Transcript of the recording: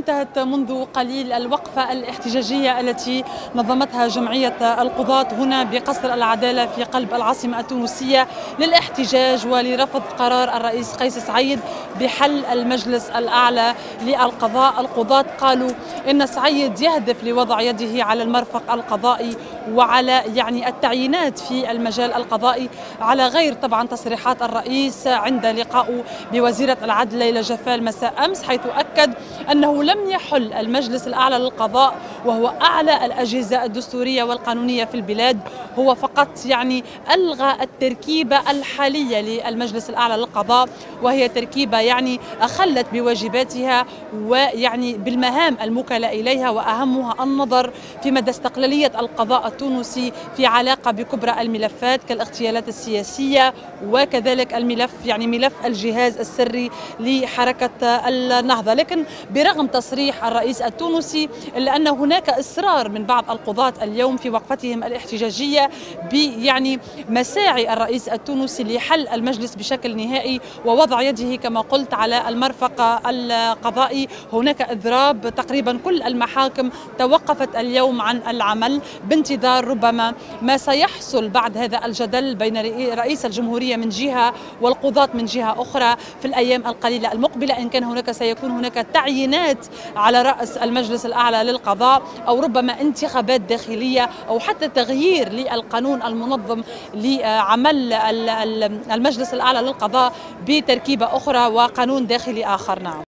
انتهت منذ قليل الوقفة الاحتجاجية التي نظمتها جمعية القضاة هنا بقصر العدالة في قلب العاصمة التونسية للاحتجاج ولرفض قرار الرئيس قيس سعيد بحل المجلس الأعلى للقضاء. القضاة قالوا إن سعيد يهدف لوضع يده على المرفق القضائي وعلى التعيينات في المجال القضائي، على غير طبعا تصريحات الرئيس عند لقائه بوزيرة العدل ليلى جفال مساء أمس، حيث أكد أنه لم يحل المجلس الأعلى للقضاء وهو أعلى الأجهزة الدستورية والقانونية في البلاد، هو فقط ألغى التركيبة الحالية للمجلس الأعلى للقضاء، وهي تركيبة أخلت بواجباتها بالمهام الموكلة إليها، وأهمها النظر في مدى استقلالية القضاء التونسي في علاقة بكبرى الملفات كالاغتيالات السياسية وكذلك الملف ملف الجهاز السري لحركة النهضة. لكن برغم تصريح الرئيس التونسي إلا أن هناك إصرار من بعض القضاة اليوم في وقفتهم الاحتجاجية بمساعي الرئيس التونسي لحل المجلس بشكل نهائي ووضع يده كما قلت على المرفق القضائي. هناك إضراب، تقريبا كل المحاكم توقفت اليوم عن العمل بانتظار ربما ما سيحصل بعد هذا الجدل بين رئيس الجمهورية من جهة والقضاة من جهة أخرى في الأيام القليلة المقبلة، إن كان سيكون هناك تعيينات على رأس المجلس الأعلى للقضاء أو ربما انتخابات داخلية أو حتى تغيير للقانون المنظم لعمل المجلس الأعلى للقضاء بتركيبة أخرى وقانون داخلي آخر. نعم.